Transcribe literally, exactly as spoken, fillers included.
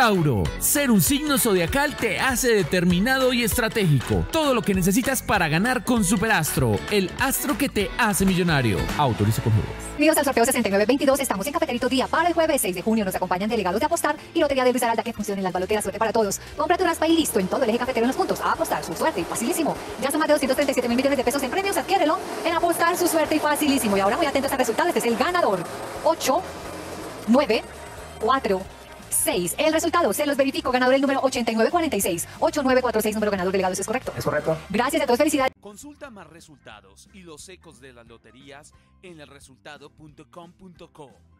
Tauro. Ser un signo zodiacal te hace determinado y estratégico. Todo lo que necesitas para ganar con Superastro, el astro que te hace millonario. Autorizo con juegos. Bienvenidos al sorteo sesenta y nueve veintidós. Estamos en Cafeterito Día para el jueves seis de junio. Nos acompañan delegados de apostar y lotería de Luis Aralda, que funciona en la balotera. Suerte para todos. Compra tu raspa y listo. En todo el eje cafetero en los puntos. A apostar su suerte. Facilísimo. Ya son más de doscientos treinta y siete mil millones de pesos en premios. Adquiérelo en apostar su suerte y facilísimo. Y ahora muy atentos al resultado. Este es el ganador. ocho, nueve, cuatro, seis. El resultado, se los verifico. Ganador el número ochenta y nueve cuarenta y seis. ocho nueve cuatro seis, número ganador delegado. ¿Es correcto? Es correcto. Gracias a todos. Felicidades. Consulta más resultados y los ecos de las loterías en el resultado punto com punto co.